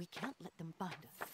We can't let them find us.